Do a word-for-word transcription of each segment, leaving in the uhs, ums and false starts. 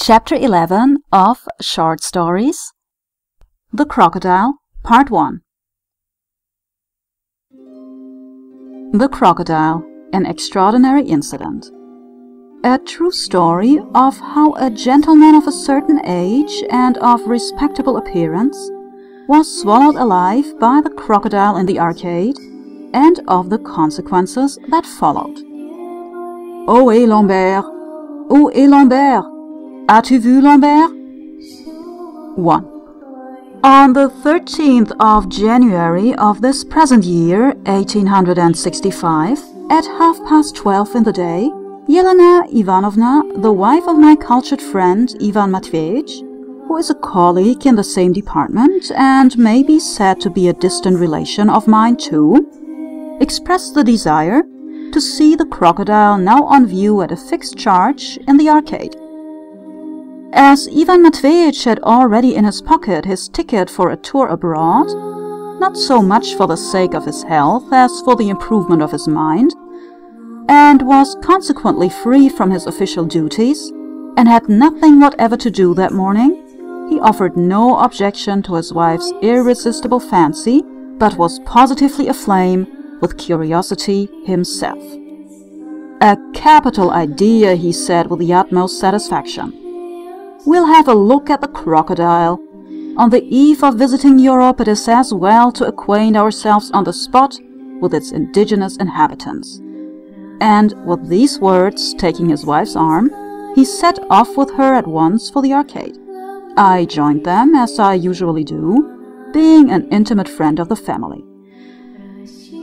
Chapter eleven of Short Stories, The Crocodile, Part one. The Crocodile, an Extraordinary Incident. A true story of how a gentleman of a certain age and of respectable appearance was swallowed alive by the crocodile in the arcade, and of the consequences that followed. Oh, et Lambert! Oh, et Lambert! As-tu vu, Lambert? one. On the thirteenth of January of this present year, eighteen sixty-five, at half past twelve in the day, Yelena Ivanovna, the wife of my cultured friend Ivan Matveich, who is a colleague in the same department and may be said to be a distant relation of mine too, expressed the desire to see the crocodile now on view at a fixed charge in the arcade. As Ivan Matveich had already in his pocket his ticket for a tour abroad, not so much for the sake of his health as for the improvement of his mind, and was consequently free from his official duties, and had nothing whatever to do that morning, he offered no objection to his wife's irresistible fancy, but was positively aflame with curiosity himself. "A capital idea," he said with the utmost satisfaction. "We'll have a look at the crocodile. On the eve of visiting Europe it is as well to acquaint ourselves on the spot with its indigenous inhabitants." And with these words, taking his wife's arm, he set off with her at once for the arcade. I joined them, as I usually do, being an intimate friend of the family.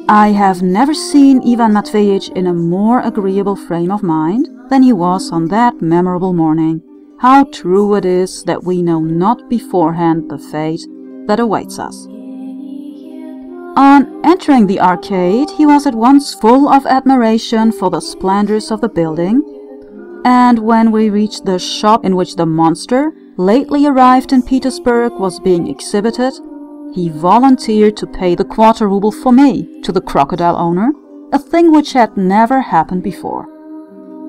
I have never seen Ivan Matveich in a more agreeable frame of mind than he was on that memorable morning. How true it is that we know not beforehand the fate that awaits us. On entering the arcade, he was at once full of admiration for the splendors of the building, and when we reached the shop in which the monster, lately arrived in Petersburg, was being exhibited, he volunteered to pay the quarter ruble for me to the crocodile owner, a thing which had never happened before.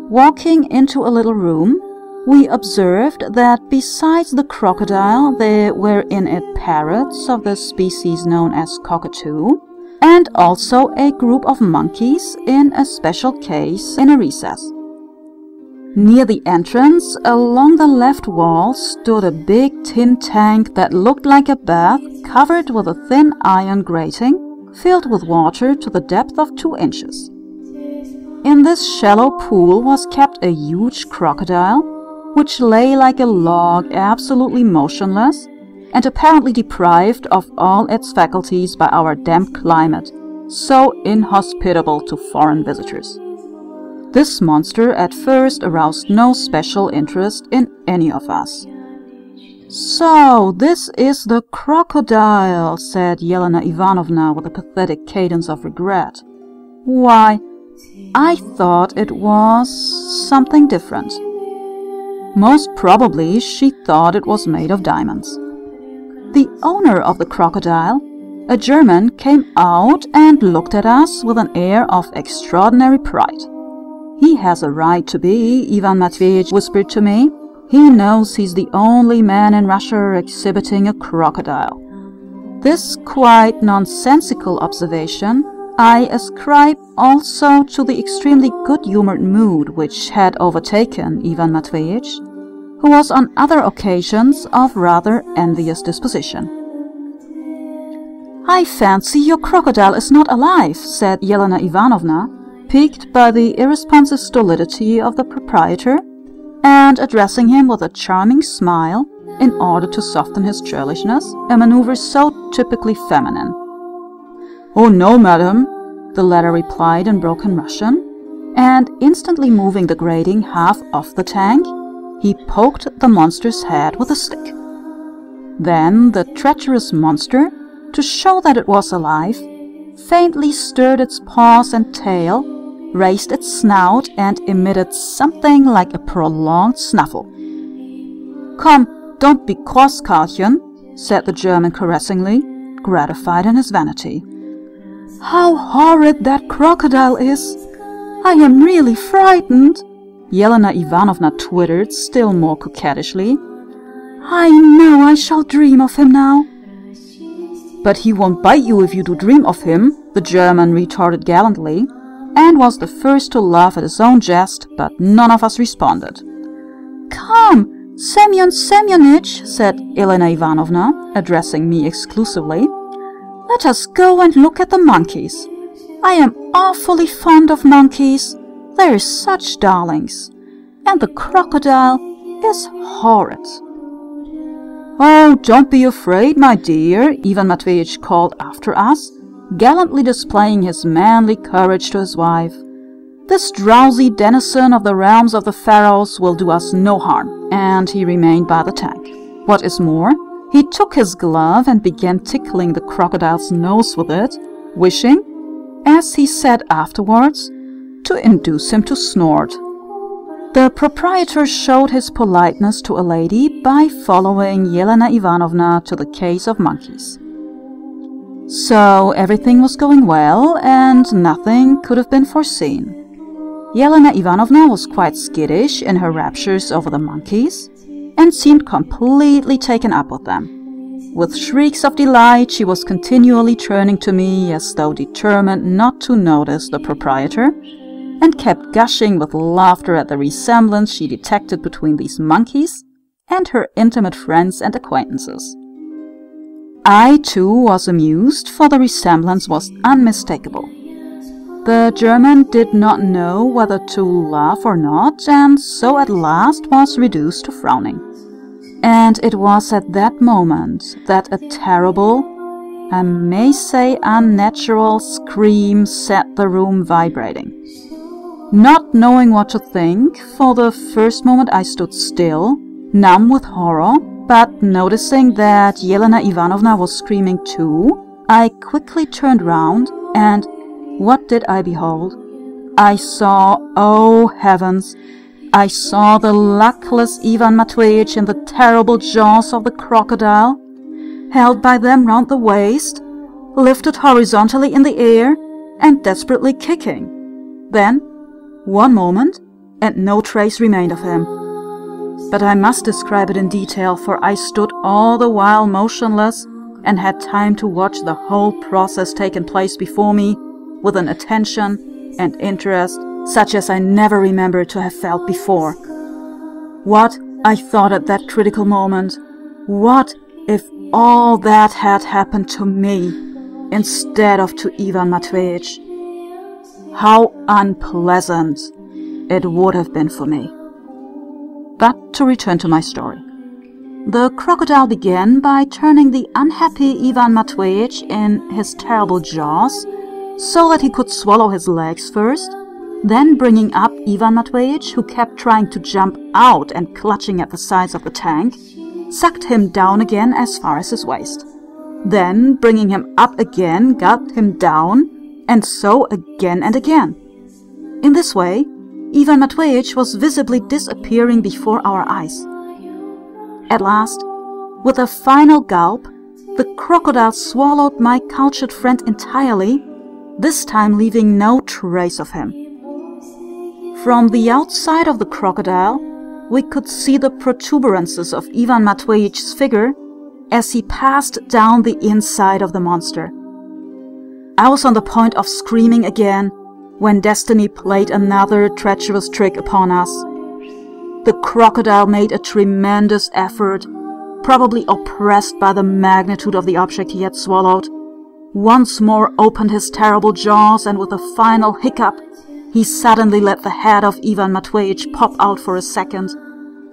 Walking into a little room, we observed that besides the crocodile there were in it parrots of the species known as cockatoo, and also a group of monkeys in a special case in a recess. Near the entrance, along the left wall, stood a big tin tank that looked like a bath, covered with a thin iron grating, filled with water to the depth of two inches. In this shallow pool was kept a huge crocodile, which lay like a log, absolutely motionless, and apparently deprived of all its faculties by our damp climate, so inhospitable to foreign visitors. This monster at first aroused no special interest in any of us. "So, this is the crocodile," said Yelena Ivanovna with a pathetic cadence of regret. "Why, I thought it was something different." Most probably she thought it was made of diamonds. The owner of the crocodile, a German, came out and looked at us with an air of extraordinary pride. "He has a right to be," Ivan Matveich whispered to me. "He knows he's the only man in Russia exhibiting a crocodile." This quite nonsensical observation I ascribe also to the extremely good-humoured mood which had overtaken Ivan Matveich, who was on other occasions of rather envious disposition. "I fancy your crocodile is not alive," said Yelena Ivanovna, piqued by the irresponsive stolidity of the proprietor, and addressing him with a charming smile in order to soften his churlishness, a manoeuvre so typically feminine. "Oh, no, madam," the latter replied in broken Russian, and instantly moving the grating half off the tank, he poked the monster's head with a stick. Then the treacherous monster, to show that it was alive, faintly stirred its paws and tail, raised its snout, and emitted something like a prolonged snuffle. "Come, don't be cross, Karlchen," said the German caressingly, gratified in his vanity. "How horrid that crocodile is! I am really frightened. Yelena Ivanovna twittered still more coquettishly. I know I shall dream of him now. But he won't bite you if you do dream of him, the German retorted gallantly, and was the first to laugh at his own jest, but none of us responded. Come, Semyon Semyonich, said Yelena Ivanovna, addressing me exclusively. Let us go and look at the monkeys. I am awfully fond of monkeys. They are such darlings. And the crocodile is horrid. Oh, don't be afraid, my dear, Ivan Matveich called after us, gallantly displaying his manly courage to his wife. This drowsy denizen of the realms of the Pharaohs will do us no harm. And he remained by the tank. What is more, he took his glove and began tickling the crocodile's nose with it, wishing, as he said afterwards, to induce him to snort. The proprietor showed his politeness to a lady by following Yelena Ivanovna to the case of monkeys. So everything was going well, and nothing could have been foreseen. Yelena Ivanovna was quite skittish in her raptures over the monkeys, and seemed completely taken up with them. With shrieks of delight, she was continually turning to me as though determined not to notice the proprietor, and kept gushing with laughter at the resemblance she detected between these monkeys and her intimate friends and acquaintances. I, too, was amused, for the resemblance was unmistakable. The German did not know whether to laugh or not, and so at last was reduced to frowning. And it was at that moment that a terrible, I may say unnatural, scream set the room vibrating. Not knowing what to think, for the first moment I stood still, numb with horror, but noticing that Yelena Ivanovna was screaming too, I quickly turned round, and what did I behold? I saw, oh heavens, I saw the luckless Ivan Matveich in the terrible jaws of the crocodile, held by them round the waist, lifted horizontally in the air, and desperately kicking. Then, one moment, and no trace remained of him. But I must describe it in detail, for I stood all the while motionless, and had time to watch the whole process taking place before me, with an attention and interest such as I never remember to have felt before. What I thought at that critical moment, what if all that had happened to me instead of to Ivan Matveich? How unpleasant it would have been for me. But to return to my story. The crocodile began by turning the unhappy Ivan Matveich in his terrible jaws, so that he could swallow his legs first, then bringing up Ivan Matveich, who kept trying to jump out and clutching at the sides of the tank, sucked him down again as far as his waist. Then, bringing him up again, gulped him down, and so again and again. In this way, Ivan Matveich was visibly disappearing before our eyes. At last, with a final gulp, the crocodile swallowed my cultured friend entirely, this time leaving no trace of him. From the outside of the crocodile, we could see the protuberances of Ivan Matveich's figure as he passed down the inside of the monster. I was on the point of screaming again when destiny played another treacherous trick upon us. The crocodile made a tremendous effort, probably oppressed by the magnitude of the object he had swallowed, once more opened his terrible jaws, and with a final hiccup, he suddenly let the head of Ivan Matveich pop out for a second,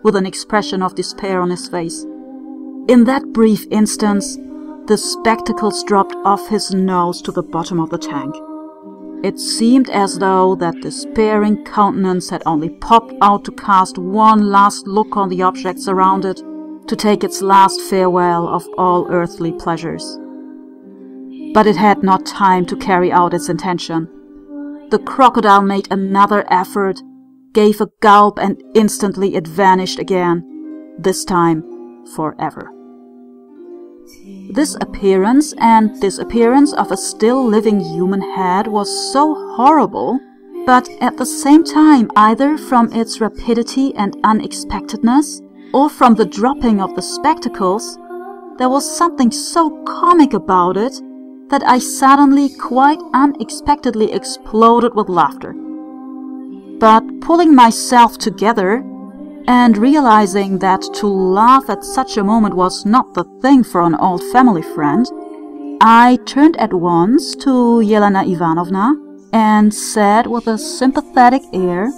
with an expression of despair on his face. In that brief instance, the spectacles dropped off his nose to the bottom of the tank. It seemed as though that despairing countenance had only popped out to cast one last look on the objects around it, to take its last farewell of all earthly pleasures. But it had not time to carry out its intention. The crocodile made another effort, gave a gulp, and instantly it vanished again, this time forever. This appearance and disappearance of a still living human head was so horrible but at the same time either from its rapidity and unexpectedness, or from the dropping of the spectacles, there was something so comic about it that I suddenly, quite unexpectedly, exploded with laughter. But pulling myself together and realizing that to laugh at such a moment was not the thing for an old family friend, I turned at once to Yelena Ivanovna and said with a sympathetic air,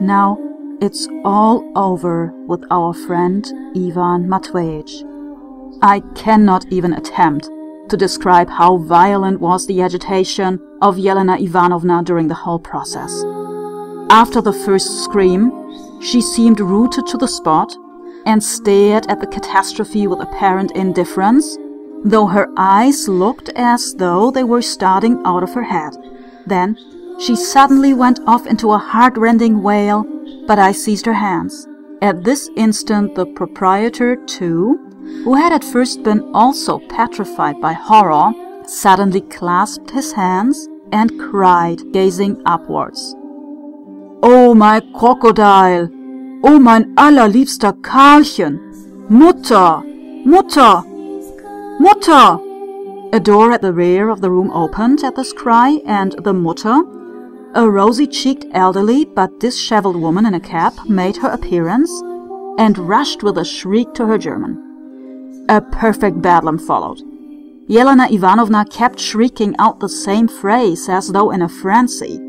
"Now it's all over with our friend Ivan Matveich." I cannot even attempt to describe how violent was the agitation of Yelena Ivanovna during the whole process. After the first scream, she seemed rooted to the spot and stared at the catastrophe with apparent indifference, though her eyes looked as though they were starting out of her head. Then she suddenly went off into a heart-rending wail, but I seized her hands. At this instant the proprietor, too, who had at first been also petrified by horror, suddenly clasped his hands and cried, gazing upwards, "Oh, mein Crocodile! Oh, mein allerliebster Karlchen! Mutter! Mutter! Mutter!" A door at the rear of the room opened at this cry, and the Mutter, a rosy-cheeked, elderly but disheveled woman in a cap, made her appearance and rushed with a shriek to her German. A perfect bedlam followed. Yelena Ivanovna kept shrieking out the same phrase as though in a frenzy.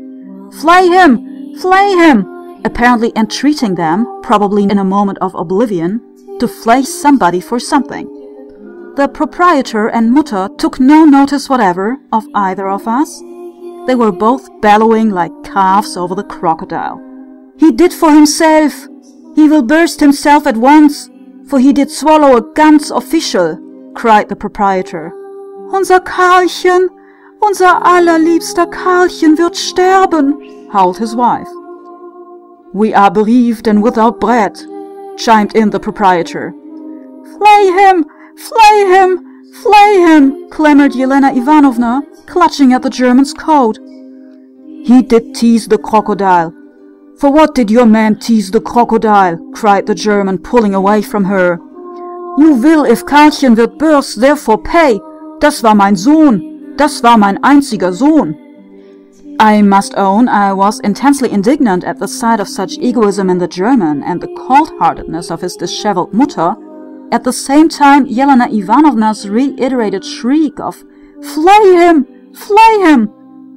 "Flay him! Flay him!" Apparently entreating them, probably in a moment of oblivion, to flay somebody for something. The proprietor and Mutter took no notice whatever of either of us. They were both bellowing like calves over the crocodile. "He did for himself! He will burst himself at once! For he did swallow a ganz official," cried the proprietor. "Unser Karlchen, unser allerliebster Karlchen wird sterben," howled his wife. "We are bereaved and without bread," chimed in the proprietor. "Flay him, flay him, flay him," clamored Yelena Ivanovna, clutching at the German's coat. "He did tease the crocodile. For what did your man tease the crocodile?" cried the German, pulling away from her. "You will, if Karlchen wird burst, therefore pay. Das war mein Sohn. Das war mein einziger Sohn." I must own I was intensely indignant at the sight of such egoism in the German and the cold-heartedness of his disheveled Mutter. At the same time, Yelena Ivanovna's reiterated shriek of "Flay him! Flay him!"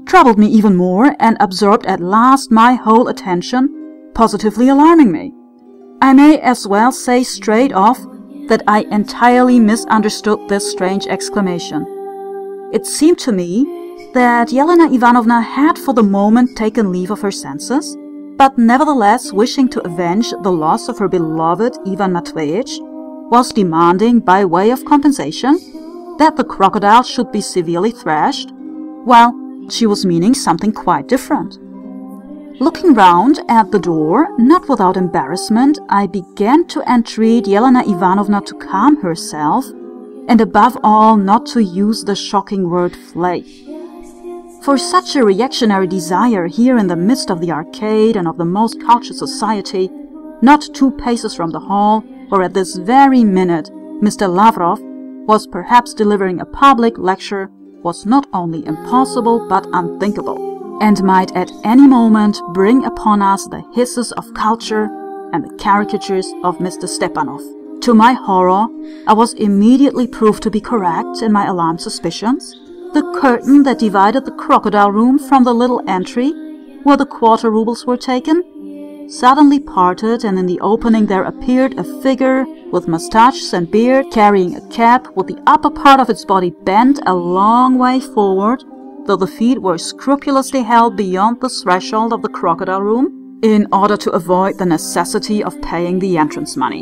troubled me even more and absorbed at last my whole attention, positively alarming me. I may as well say straight off that I entirely misunderstood this strange exclamation. It seemed to me that Yelena Ivanovna had for the moment taken leave of her senses, but nevertheless, wishing to avenge the loss of her beloved Ivan Matveich, was demanding by way of compensation that the crocodile should be severely thrashed, while she was meaning something quite different. Looking round at the door, not without embarrassment, I began to entreat Yelena Ivanovna to calm herself, and above all not to use the shocking word "flay." For such a reactionary desire here in the midst of the arcade and of the most cultured society, not two paces from the hall, where at this very minute Mister Lavrov was perhaps delivering a public lecture, was not only impossible but unthinkable, and might at any moment bring upon us the hisses of culture and the caricatures of Mister Stepanov. To my horror, I was immediately proved to be correct in my alarmed suspicions. The curtain that divided the crocodile room from the little entry, where the quarter rubles were taken, suddenly parted, and in the opening there appeared a figure with moustaches and beard, carrying a cap with the upper part of its body bent a long way forward, though the feet were scrupulously held beyond the threshold of the crocodile room, in order to avoid the necessity of paying the entrance money.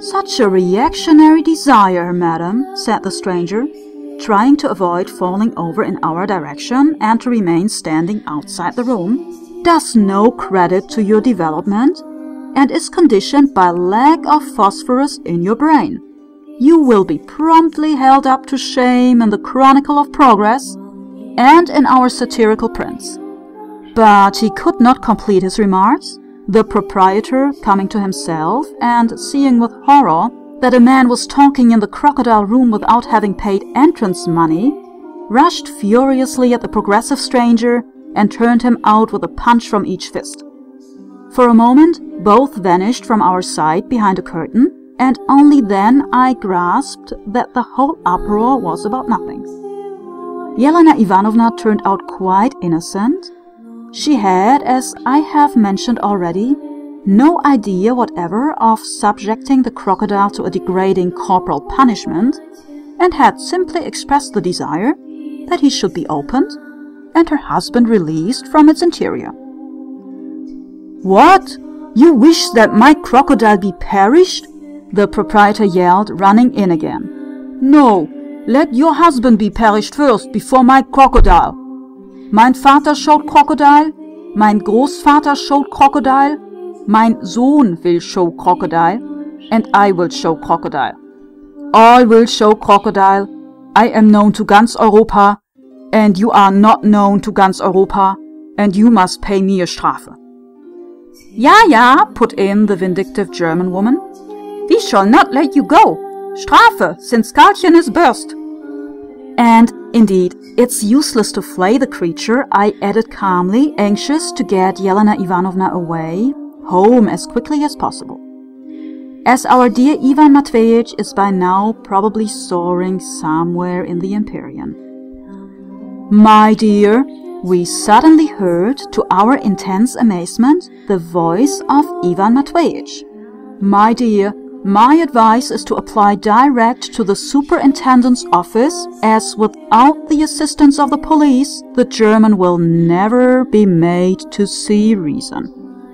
"Such a reactionary desire, madam," said the stranger, trying to avoid falling over in our direction and to remain standing outside the room, "does no credit to your development, and is conditioned by lack of phosphorus in your brain. You will be promptly held up to shame in the Chronicle of Progress and in our satirical prints. But he could not complete his remarks, the proprietor coming to himself and seeing with horror that a man was talking in the crocodile room without having paid entrance money, rushed furiously at the progressive stranger and turned him out with a punch from each fist. For a moment both vanished from our sight behind a curtain, and only then I grasped that the whole uproar was about nothing. Yelena Ivanovna turned out quite innocent. She had, as I have mentioned already, no idea whatever of subjecting the crocodile to a degrading corporal punishment, and had simply expressed the desire that he should be opened and her husband released from its interior. "What? You wish that my crocodile be perished?" the proprietor yelled, running in again. "No, let your husband be perished first, before my crocodile. Mein Vater showed crocodile, mein Großvater showed crocodile, mein Sohn will show crocodile, and I will show crocodile. All will show crocodile. I am known to ganz Europa, and you are not known to ganz Europa, and you must pay me a Strafe." "Ja, ja," put in the vindictive German woman. "We shall not let you go. Strafe, since Karlchen is burst." And, indeed, it's useless to flay the creature, I added calmly, anxious to get Yelena Ivanovna away, home as quickly as possible. As our dear Ivan Matveich is by now probably soaring somewhere in the Empyrean. "My dear," we suddenly heard, to our intense amazement, the voice of Ivan Matveich. "My dear, my advice is to apply direct to the superintendent's office, as without the assistance of the police, the German will never be made to see reason."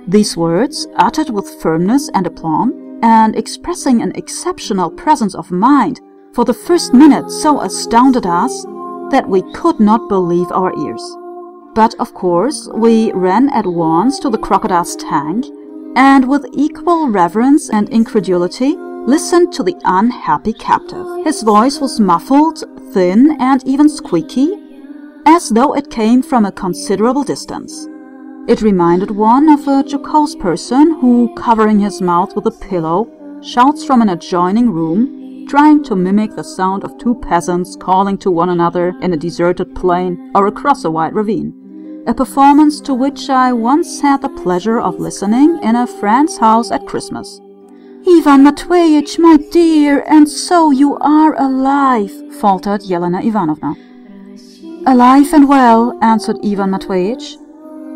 These words, uttered with firmness and aplomb, and expressing an exceptional presence of mind, for the first minute so astounded us that we could not believe our ears. But of course we ran at once to the crocodile's tank, and with equal reverence and incredulity listened to the unhappy captive. His voice was muffled, thin, and even squeaky, as though it came from a considerable distance. It reminded one of a jocose person who, covering his mouth with a pillow, shouts from an adjoining room, trying to mimic the sound of two peasants calling to one another in a deserted plain or across a wide ravine, a performance to which I once had the pleasure of listening in a friend's house at Christmas. "Ivan Matveich, my dear, and so you are alive," faltered Yelena Ivanovna. "Alive and well," answered Ivan Matveich,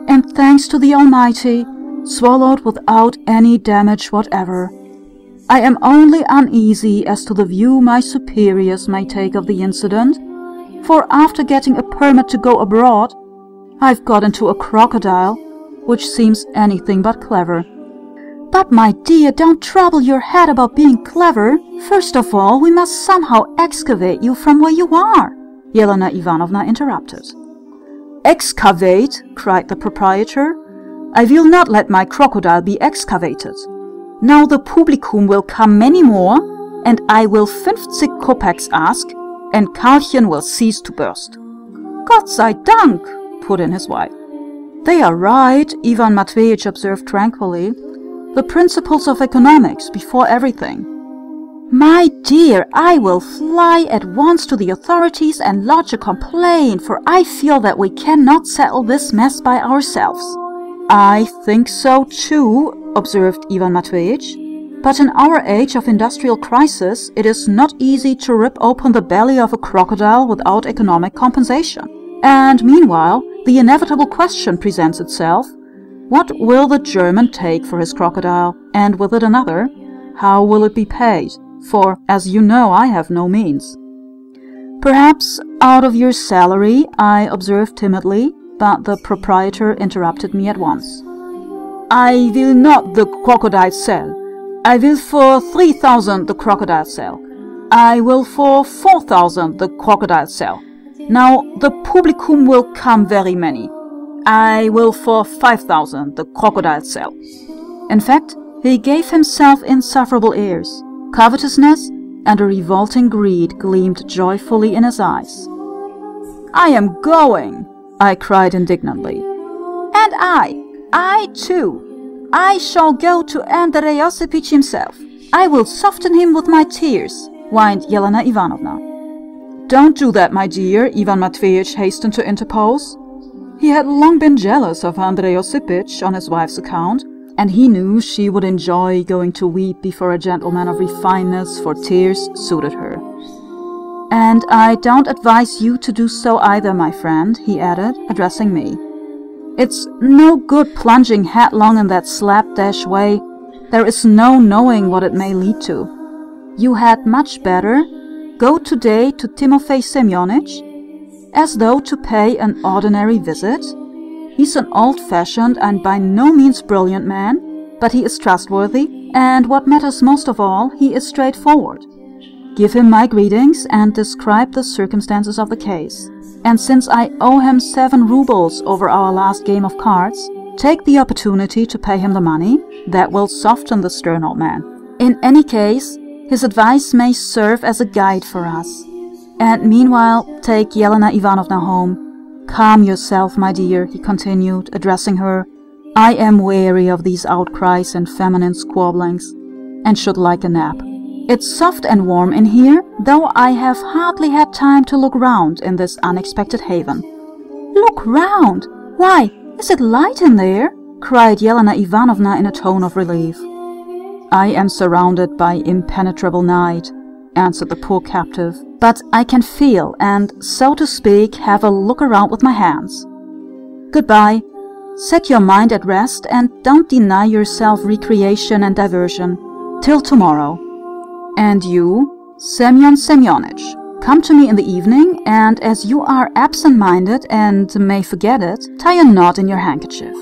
"and thanks to the Almighty, swallowed without any damage whatever. I am only uneasy as to the view my superiors may take of the incident, for after getting a permit to go abroad, I've got into a crocodile, which seems anything but clever." "But my dear, don't trouble your head about being clever. First of all, we must somehow excavate you from where you are," Yelena Ivanovna interrupted. "Excavate!" cried the proprietor. "I will not let my crocodile be excavated. Now the publicum will come many more, and I will fifty kopecks ask, and Karlchen will cease to burst." "Gott sei Dank," put in his wife. "They are right," Ivan Matveich observed tranquilly. "The principles of economics before everything." "My dear, I will fly at once to the authorities and lodge a complaint, for I feel that we cannot settle this mess by ourselves." "I think so too," observed Ivan Matveich. "But in our age of industrial crisis, it is not easy to rip open the belly of a crocodile without economic compensation. And meanwhile, the inevitable question presents itself: what will the German take for his crocodile, and with it another? How will it be paid? For, as you know, I have no means." "Perhaps out of your salary," I observed timidly, but the proprietor interrupted me at once. "I will not the crocodile sell. I will for three thousand the crocodile sell. I will for four thousand the crocodile sell. Now the publicum will come very many. I will for five thousand the crocodile sell." In fact, he gave himself insufferable airs. Covetousness and a revolting greed gleamed joyfully in his eyes. "I am going," I cried indignantly. And I, I too, I shall go to Andrey Osipich himself. I will soften him with my tears," whined Yelena Ivanovna. "Don't do that, my dear," Ivan Matveich hastened to interpose. He had long been jealous of Andrey Osipich on his wife's account, and he knew she would enjoy going to weep before a gentleman of refinements, for tears suited her. "And I don't advise you to do so either, my friend," he added, addressing me. "It's no good plunging headlong in that slapdash way. There is no knowing what it may lead to. You had much better go today to Timofey Semyonich, as though to pay an ordinary visit. He's an old-fashioned and by no means brilliant man, but he is trustworthy, and what matters most of all, he is straightforward. Give him my greetings and describe the circumstances of the case. And since I owe him seven rubles over our last game of cards, take the opportunity to pay him the money. That will soften the stern old man. In any case, his advice may serve as a guide for us. And meanwhile, take Yelena Ivanovna home. Calm yourself, my dear," he continued, addressing her. "I am weary of these outcries and feminine squabblings, and should like a nap. It's soft and warm in here, though I have hardly had time to look round in this unexpected haven." "Look round? Why? Is it light in there?" cried Yelena Ivanovna in a tone of relief. "I am surrounded by impenetrable night," answered the poor captive, "but I can feel and, so to speak, have a look around with my hands. Goodbye. Set your mind at rest and don't deny yourself recreation and diversion. Till tomorrow. And you, Semyon Semyonich, come to me in the evening, and as you are absent-minded and may forget it, tie a knot in your handkerchief."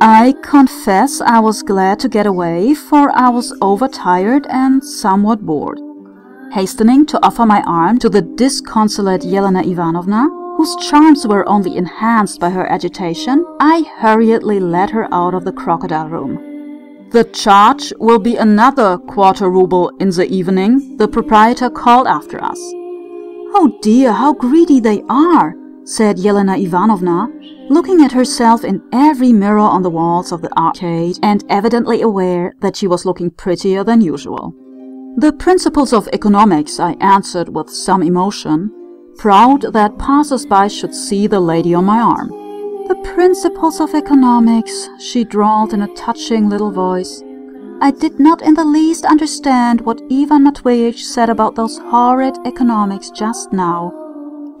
I confess I was glad to get away, for I was overtired and somewhat bored. Hastening to offer my arm to the disconsolate Yelena Ivanovna, whose charms were only enhanced by her agitation, I hurriedly led her out of the crocodile room. "The charge will be another quarter ruble in the evening," the proprietor called after us. "Oh dear, how greedy they are," said Yelena Ivanovna, looking at herself in every mirror on the walls of the arcade, and evidently aware that she was looking prettier than usual. "The principles of economics," I answered with some emotion, proud that passers-by should see the lady on my arm. "The principles of economics," she drawled in a touching little voice. I did not in the least understand what Ivan Matveich said about those horrid economics just now.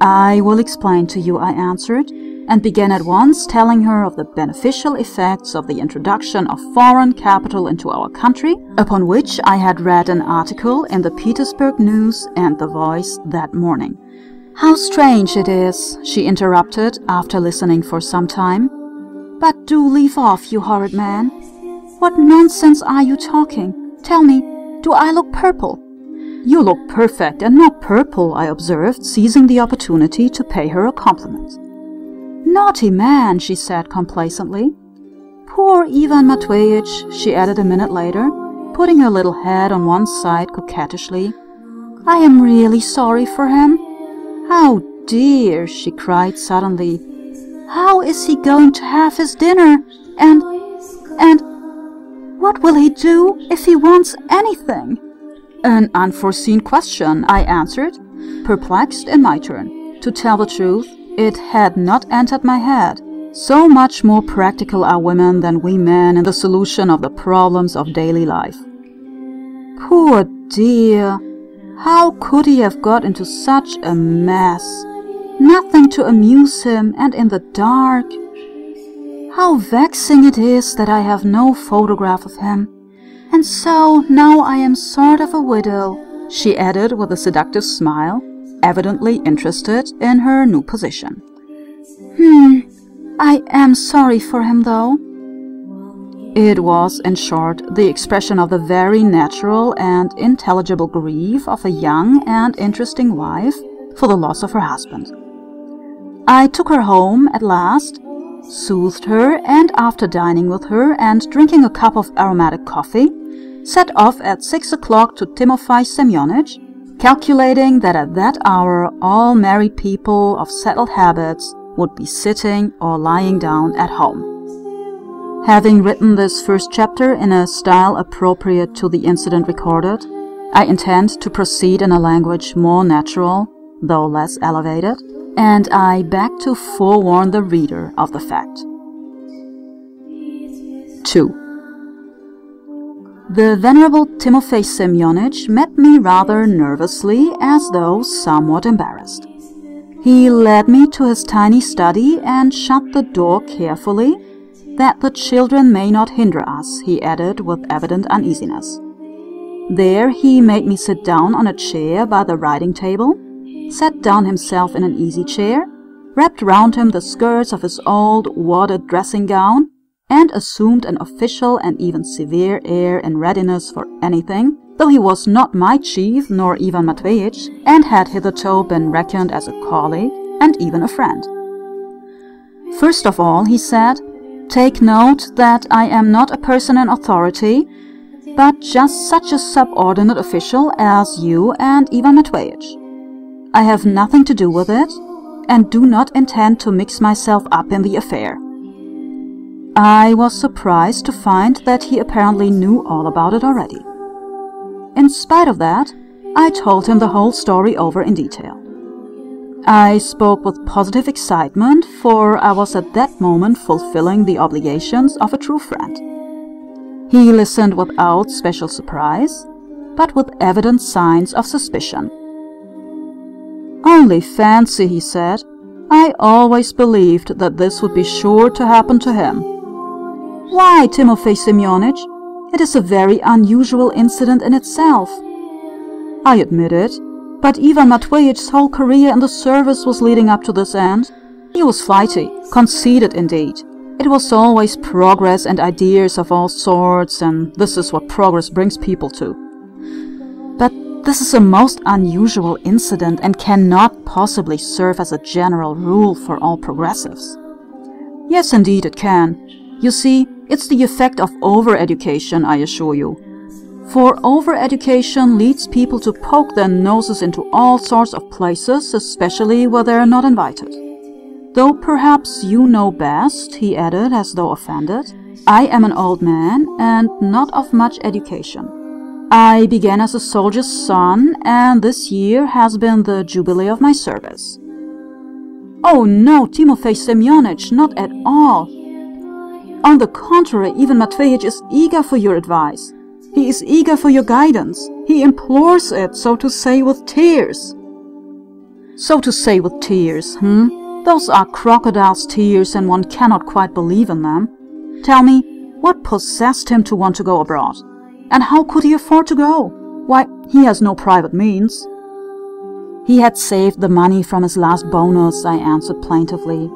"I will explain to you," I answered, and began at once telling her of the beneficial effects of the introduction of foreign capital into our country, upon which I had read an article in the Petersburg News and the Voice that morning. "How strange it is," she interrupted, after listening for some time. "But do leave off, you horrid man. What nonsense are you talking? Tell me, do I look purple?" "You look perfect and not purple," I observed, seizing the opportunity to pay her a compliment. "Naughty man," she said complacently. "Poor Ivan Matveich," she added a minute later, putting her little head on one side coquettishly. "I am really sorry for him. How dear," she cried suddenly, "how is he going to have his dinner? And, and, what will he do if he wants anything?" "An unforeseen question," I answered, perplexed in my turn. To tell the truth, it had not entered my head. So much more practical are women than we men in the solution of the problems of daily life. Poor dear! How could he have got into such a mess? Nothing to amuse him, and in the dark. How vexing it is that I have no photograph of him. And so now I am sort of a widow," she added with a seductive smile, evidently interested in her new position. "Hmm, I am sorry for him, though." It was, in short, the expression of the very natural and intelligible grief of a young and interesting wife for the loss of her husband. I took her home at last, soothed her, and after dining with her and drinking a cup of aromatic coffee, set off at six o'clock to Timofey Semyonich, calculating that at that hour all married people of settled habits would be sitting or lying down at home. Having written this first chapter in a style appropriate to the incident recorded, I intend to proceed in a language more natural, though less elevated, and I beg to forewarn the reader of the fact. two. The venerable Timofey Semyonich met me rather nervously, as though somewhat embarrassed. He led me to his tiny study and shut the door carefully, that the children may not hinder us, he added with evident uneasiness. There he made me sit down on a chair by the writing table, sat down himself in an easy chair, wrapped round him the skirts of his old wadded dressing gown, and assumed an official and even severe air in readiness for anything, though he was not my chief nor Ivan Matveich, and had hitherto been reckoned as a colleague and even a friend. First of all, he said, take note that I am not a person in authority, but just such a subordinate official as you and Ivan Matveich. I have nothing to do with it, and do not intend to mix myself up in the affair. I was surprised to find that he apparently knew all about it already. In spite of that, I told him the whole story over in detail. I spoke with positive excitement, for I was at that moment fulfilling the obligations of a true friend. He listened without special surprise, but with evident signs of suspicion. Only fancy, he said, I always believed that this would be sure to happen to him. Why, Timofey Semyonich, it is a very unusual incident in itself. I admit it, but Ivan Matveyich's whole career in the service was leading up to this end. He was flighty, conceited indeed. It was always progress and ideas of all sorts, and this is what progress brings people to. But this is a most unusual incident and cannot possibly serve as a general rule for all progressives. Yes, indeed it can. You see, it's the effect of over-education, I assure you. For over-education leads people to poke their noses into all sorts of places, especially where they are not invited. Though perhaps you know best, he added, as though offended, I am an old man and not of much education. I began as a soldier's son, and this year has been the jubilee of my service. Oh no, Timofey Semyonich, not at all. On the contrary, Ivan Matveich is eager for your advice. He is eager for your guidance. He implores it, so to say, with tears. So to say, with tears, hmm? Those are crocodile's tears, and one cannot quite believe in them. Tell me, what possessed him to want to go abroad? And how could he afford to go? Why, he has no private means. He had saved the money from his last bonus, I answered plaintively.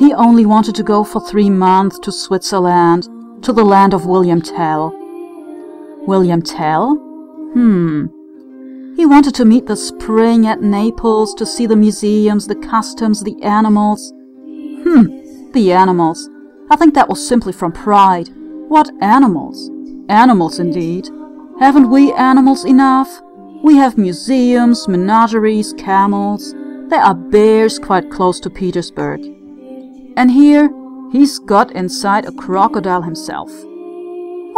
He only wanted to go for three months to Switzerland, to the land of William Tell. William Tell? Hmm... He wanted to meet the spring at Naples, to see the museums, the customs, the animals. Hmm, the animals. I think that was simply from pride. What animals? Animals indeed. Haven't we animals enough? We have museums, menageries, camels. There are bears quite close to Petersburg. And here, he's got inside a crocodile himself.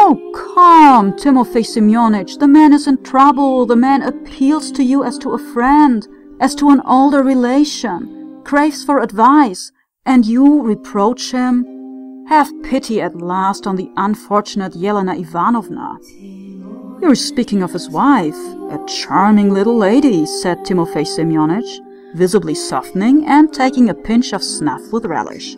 Oh, come, Timofey Semyonich, the man is in trouble, the man appeals to you as to a friend, as to an older relation, craves for advice, and you reproach him. Have pity at last on the unfortunate Yelena Ivanovna. You're speaking of his wife, a charming little lady, said Timofey Semyonich, visibly softening and taking a pinch of snuff with relish.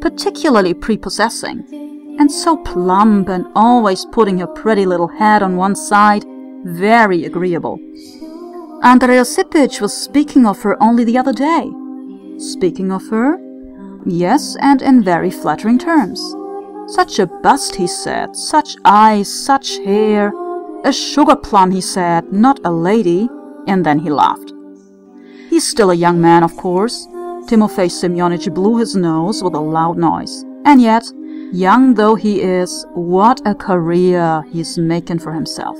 Particularly prepossessing. And so plump and always putting her pretty little head on one side, very agreeable. Andrey Osipic was speaking of her only the other day. Speaking of her? Yes, and in very flattering terms. Such a bust, he said, such eyes, such hair. A sugar plum, he said, not a lady. And then he laughed. He's still a young man, of course. Timofey Semyonich blew his nose with a loud noise. And yet, young though he is, what a career he's making for himself.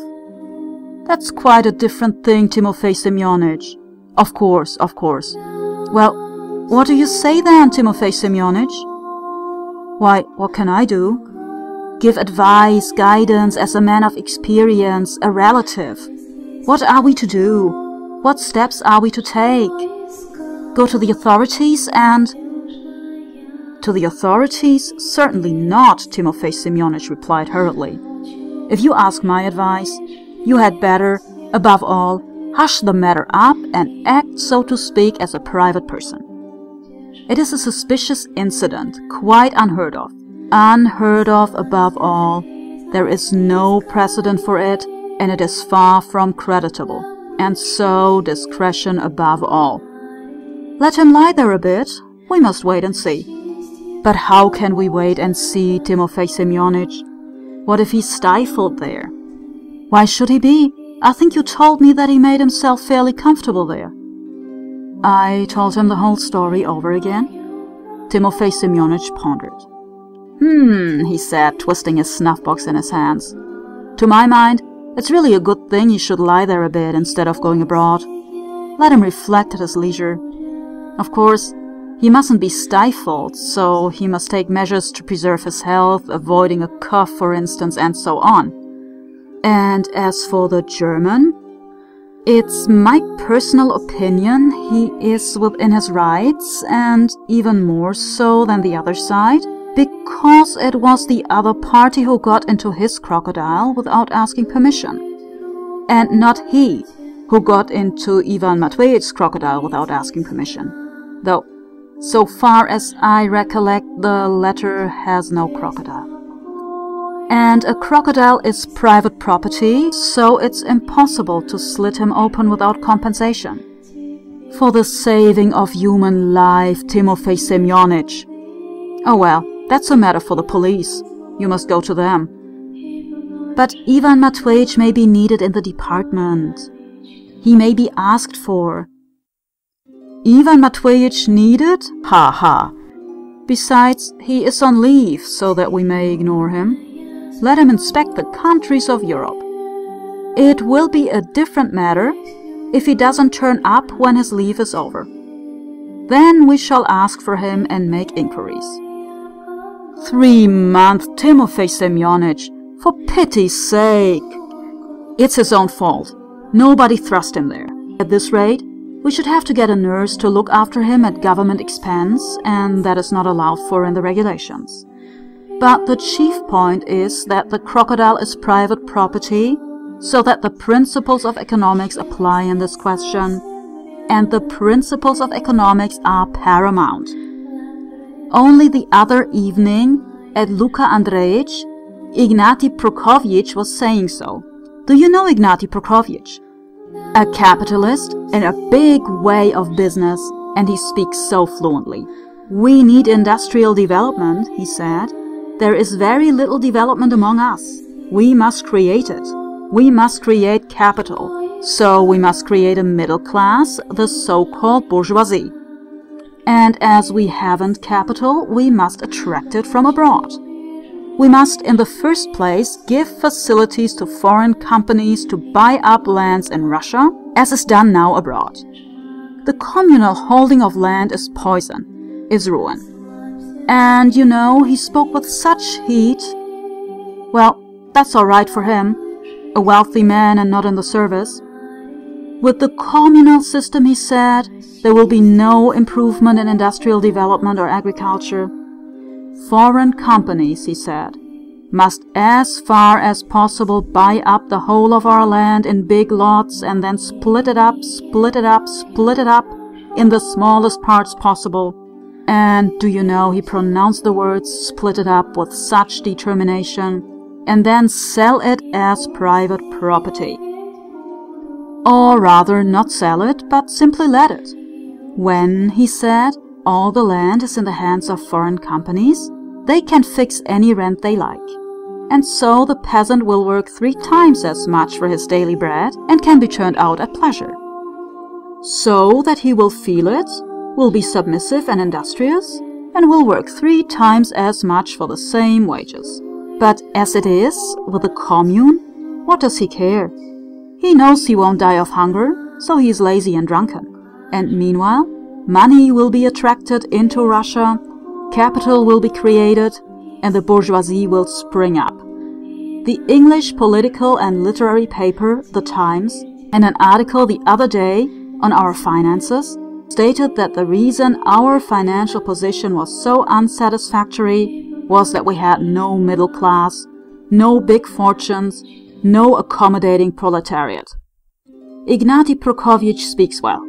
That's quite a different thing, Timofey Semyonich. Of course, of course. Well, What do you say then, Timofey Semyonich? Why, what can I do? Give advice, guidance, as a man of experience, a relative. What are we to do? What steps are we to take? Go to the authorities and... To the authorities? Certainly not, Timofey Semyonich replied hurriedly. If you ask my advice, you had better, above all, hush the matter up and act, so to speak, as a private person. It is a suspicious incident, quite unheard of. Unheard of above all. There is no precedent for it, and it is far from creditable, and so discretion above all. Let him lie there a bit. We must wait and see. But how can we wait and see, Timofey Semyonich? What if he's stifled there? Why should he be? I think you told me that he made himself fairly comfortable there. I told him the whole story over again. Timofey Semyonich pondered. Hmm, he said, twisting his snuff-box in his hands. To my mind, it's really a good thing he should lie there a bit instead of going abroad. Let him reflect at his leisure. Of course, he mustn't be stifled, so he must take measures to preserve his health, avoiding a cough, for instance, and so on. And as for the German, it's my personal opinion he is within his rights, and even more so than the other side. Because it was the other party who got into his crocodile without asking permission, and not he who got into Ivan Matveitch's crocodile without asking permission, though, so far as I recollect, the latter has no crocodile. And a crocodile is private property, so it's impossible to slit him open without compensation. For the saving of human life, Timofey Semyonich. Oh well. That's a matter for the police. You must go to them. But Ivan Matveich may be needed in the department. He may be asked for. Ivan Matveich needed? Ha ha. Besides, he is on leave, so that we may ignore him. Let him inspect the countries of Europe. It will be a different matter if he doesn't turn up when his leave is over. Then we shall ask for him and make inquiries. Three months, Timofey Semyonich, for pity's sake. It's his own fault. Nobody thrust him there. At this rate, we should have to get a nurse to look after him at government expense, and that is not allowed for in the regulations. But the chief point is that the crocodile is private property, so that the principles of economics apply in this question, and the principles of economics are paramount. Only the other evening, at Luka Andrejevich, Ignati Prokofievich was saying so. Do you know Ignati Prokofievich? A capitalist in a big way of business, and he speaks so fluently. We need industrial development, he said. There is very little development among us. We must create it. We must create capital. So we must create a middle class, the so-called bourgeoisie. And as we haven't capital, we must attract it from abroad. We must, in the first place, give facilities to foreign companies to buy up lands in Russia, as is done now abroad. The communal holding of land is poison, is ruin. And, you know, he spoke with such heat. Well, that's all right for him, a wealthy man and not in the service. With the communal system, he said, there will be no improvement in industrial development or agriculture. Foreign companies, he said, must as far as possible buy up the whole of our land in big lots and then split it up, split it up, split it up in the smallest parts possible. And do you know, he pronounced the words split it up with such determination, and then sell it as private property. Or rather, not sell it, but simply let it. When, he said, all the land is in the hands of foreign companies, they can fix any rent they like. And so the peasant will work three times as much for his daily bread and can be turned out at pleasure. So that he will feel it, will be submissive and industrious, and will work three times as much for the same wages. But as it is, with the commune, what does he care? He knows he won't die of hunger, so he is lazy and drunken. And meanwhile, money will be attracted into Russia, capital will be created, and the bourgeoisie will spring up. The English political and literary paper, The Times, in an article the other day on our finances, stated that the reason our financial position was so unsatisfactory was that we had no middle class, no big fortunes, no accommodating proletariat. Ignati Prokofievich speaks well.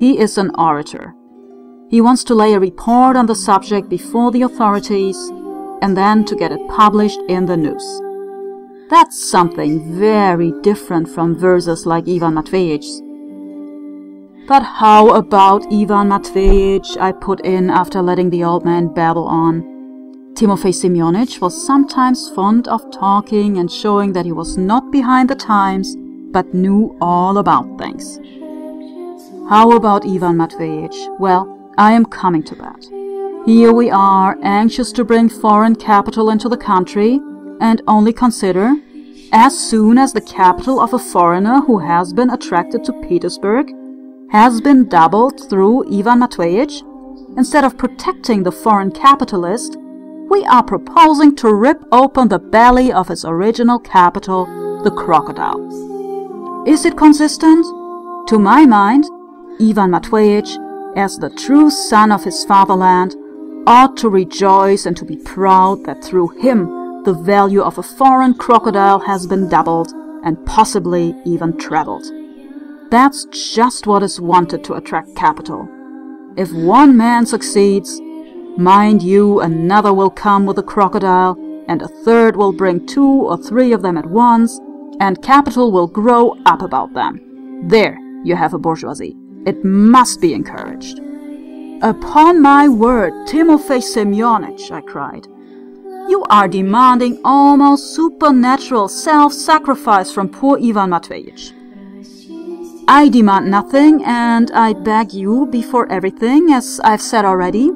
He is an orator. He wants to lay a report on the subject before the authorities and then to get it published in the news. That's something very different from verses like Ivan Matveich. But how about Ivan Matveich, I put in after letting the old man babble on. Timofey Semyonich was sometimes fond of talking and showing that he was not behind the times, but knew all about things. How about Ivan Matveich? Well, I am coming to that. Here we are, anxious to bring foreign capital into the country, and only consider, as soon as the capital of a foreigner who has been attracted to Petersburg has been doubled through Ivan Matveich, instead of protecting the foreign capitalist, we are proposing to rip open the belly of his original capital, the crocodile. Is it consistent? To my mind, Ivan Matveich, as the true son of his fatherland, ought to rejoice and to be proud that through him the value of a foreign crocodile has been doubled and possibly even trebled. That's just what is wanted to attract capital. If one man succeeds, mind you, another will come with a crocodile, and a third will bring two or three of them at once, and capital will grow up about them. There you have a bourgeoisie. It must be encouraged. Upon my word, Timofey Semyonich, I cried. You are demanding almost supernatural self-sacrifice from poor Ivan Matveich. I demand nothing, and I beg you, before everything, as I've said already,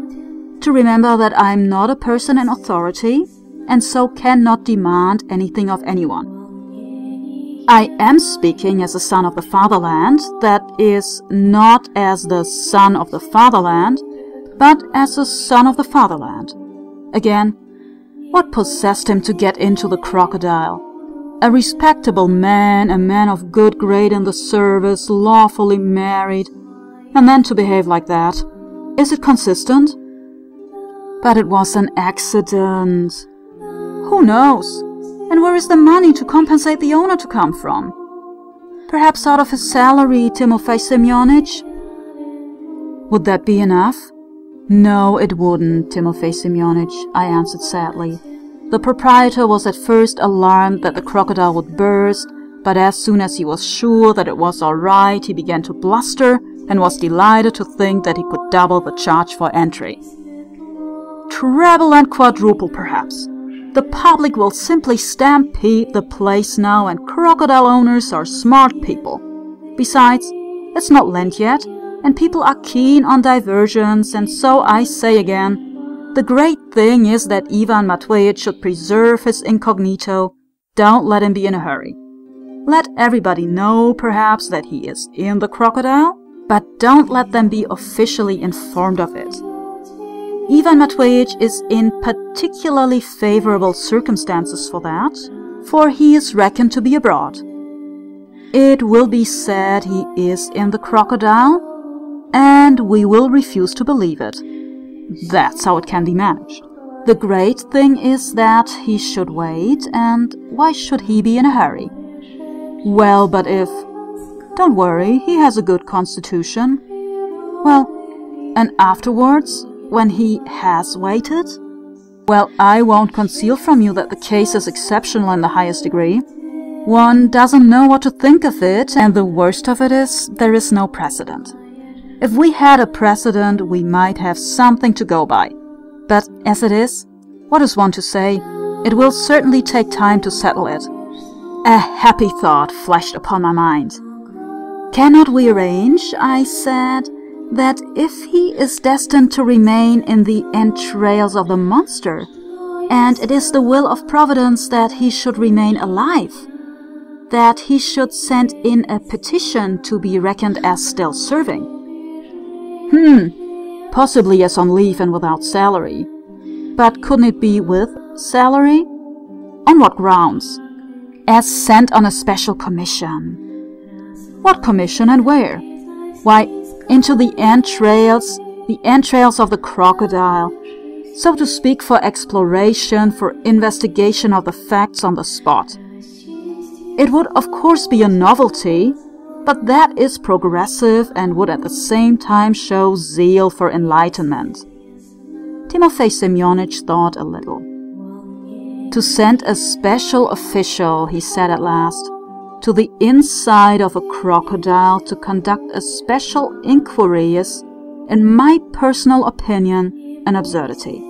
to remember that I'm not a person in authority, and so cannot demand anything of anyone. I am speaking as a son of the fatherland, that is, not as the son of the fatherland, but as a son of the fatherland. Again, what possessed him to get into the crocodile? A respectable man, a man of good grade in the service, lawfully married, and then to behave like that. Is it consistent? But it was an accident. Who knows? And where is the money to compensate the owner to come from? Perhaps out of his salary, Timofey Semyonich? Would that be enough? No, it wouldn't, Timofey Semyonich, I answered sadly. The proprietor was at first alarmed that the crocodile would burst, but as soon as he was sure that it was all right, he began to bluster and was delighted to think that he could double the charge for entry. Treble and quadruple, perhaps. The public will simply stampede the place now, and crocodile owners are smart people. Besides, it's not lent yet, and people are keen on diversions, and so I say again, the great thing is that Ivan Matveich should preserve his incognito. Don't let him be in a hurry. Let everybody know, perhaps, that he is in the crocodile, but don't let them be officially informed of it. Ivan Matveich is in particularly favorable circumstances for that, for he is reckoned to be abroad. It will be said he is in the crocodile, and we will refuse to believe it. That's how it can be managed. The great thing is that he should wait, and why should he be in a hurry? Well, but if... Don't worry, he has a good constitution. Well, and afterwards, when he has waited? Well, I won't conceal from you that the case is exceptional in the highest degree. One doesn't know what to think of it, and the worst of it is, there is no precedent. If we had a precedent, we might have something to go by. But as it is, what is one to say? It will certainly take time to settle it. A happy thought flashed upon my mind. Cannot we arrange, I said, that if he is destined to remain in the entrails of the monster, and it is the will of Providence that he should remain alive, that he should send in a petition to be reckoned as still serving? Hmm, possibly as on leave and without salary. But couldn't it be with salary? On what grounds? As sent on a special commission. What commission and where? Why, into the entrails, the entrails of the crocodile, so to speak, for exploration, for investigation of the facts on the spot. It would of course be a novelty, but that is progressive and would at the same time show zeal for enlightenment. Timofey Semyonich thought a little. To send a special official, he said at last, to the inside of a crocodile to conduct a special inquiry is, in my personal opinion, an absurdity.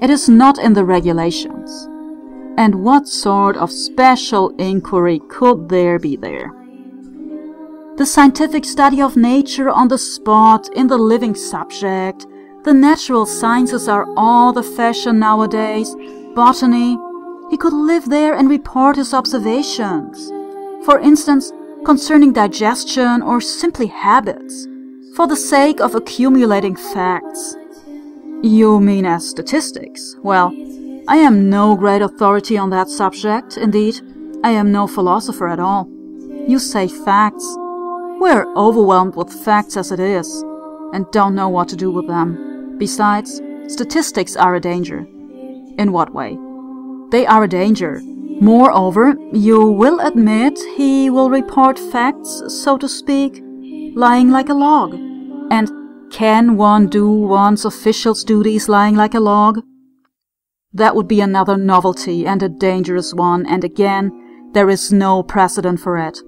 It is not in the regulations. And what sort of special inquiry could there be there? The scientific study of nature on the spot, in the living subject, the natural sciences are all the fashion nowadays, botany. He could live there and report his observations. For instance, concerning digestion or simply habits, for the sake of accumulating facts. You mean as statistics? Well, I am no great authority on that subject. Indeed, I am no philosopher at all. You say facts. We're overwhelmed with facts as it is, and don't know what to do with them. Besides, statistics are a danger. In what way? They are a danger. Moreover, you will admit he will report facts, so to speak, lying like a log. And can one do one's official's duties lying like a log? That would be another novelty and a dangerous one, and again, there is no precedent for it.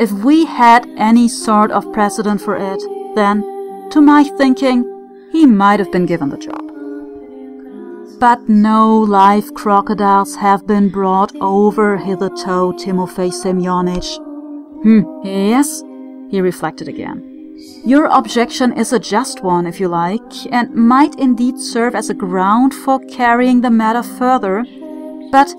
If we had any sort of precedent for it, then, to my thinking, he might have been given the job. But no live crocodiles have been brought over hitherto, Timofey Semyonich. Hmm, yes, he reflected again. Your objection is a just one, if you like, and might indeed serve as a ground for carrying the matter further, but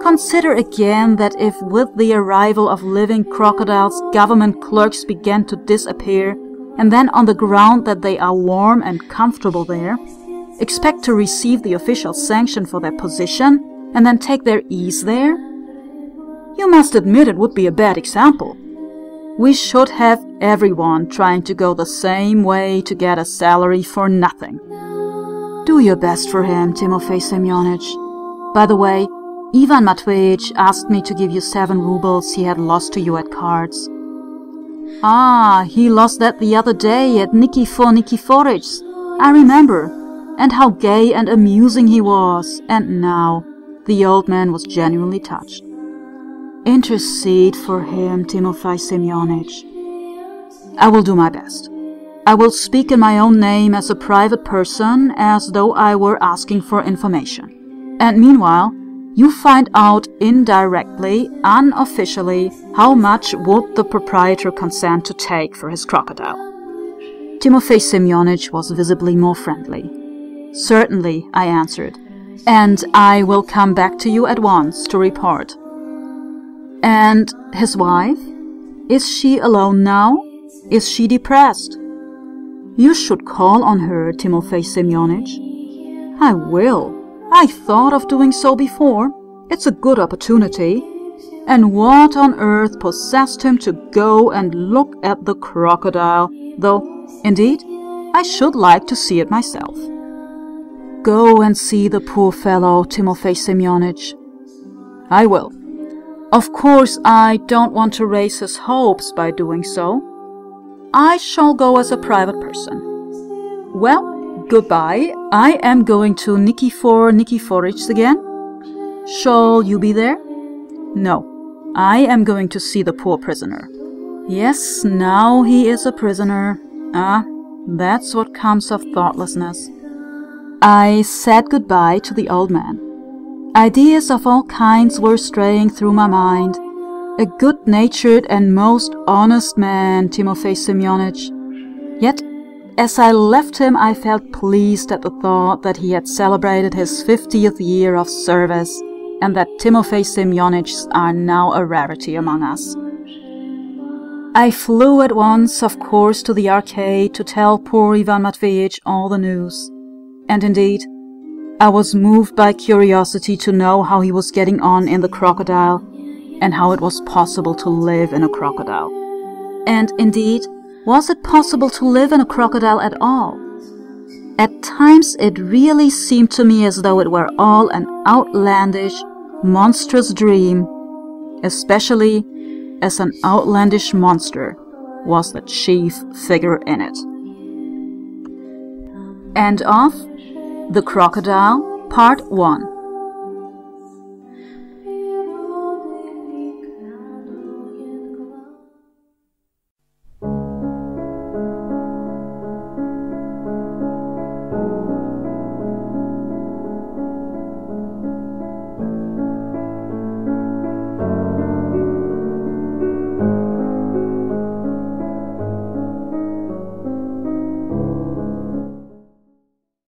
consider again that if with the arrival of living crocodiles government clerks began to disappear, and then on the ground that they are warm and comfortable there, expect to receive the official sanction for their position, and then take their ease there? You must admit it would be a bad example. We should have everyone trying to go the same way to get a salary for nothing. Do your best for him, Timofey Semyonich. By the way, Ivan Matveich asked me to give you seven rubles he had lost to you at cards. Ah, he lost that the other day at Nikifor Nikiforich's. I remember. And how gay and amusing he was. And now, the old man was genuinely touched. Intercede for him, Timofey Semyonich. I will do my best. I will speak in my own name as a private person, as though I were asking for information. And meanwhile, you find out indirectly, unofficially, how much would the proprietor consent to take for his crocodile. Timofey Semyonich was visibly more friendly. Certainly, I answered, and I will come back to you at once to report. And his wife? Is she alone now? Is she depressed? You should call on her, Timofey Semyonich. I will. I thought of doing so before. It's a good opportunity. And what on earth possessed him to go and look at the crocodile, though, indeed, I should like to see it myself. Go and see the poor fellow, Timofey Semyonich. I will. Of course, I don't want to raise his hopes by doing so. I shall go as a private person. Well, goodbye. I am going to Nikifor Nikiforich's again. Shall you be there? No, I am going to see the poor prisoner. Yes, now he is a prisoner. Ah, that's what comes of thoughtlessness. I said goodbye to the old man. Ideas of all kinds were straying through my mind. A good-natured and most honest man, Timofey Semyonich. Yet, as I left him, I felt pleased at the thought that he had celebrated his fiftieth year of service, and that Timofey Semyonichs are now a rarity among us. I flew at once, of course, to the arcade to tell poor Ivan Matveich all the news. And indeed, I was moved by curiosity to know how he was getting on in the crocodile and how it was possible to live in a crocodile. And indeed, was it possible to live in a crocodile at all? At times it really seemed to me as though it were all an outlandish, monstrous dream, especially as an outlandish monster was the chief figure in it. End of The Crocodile, Part one.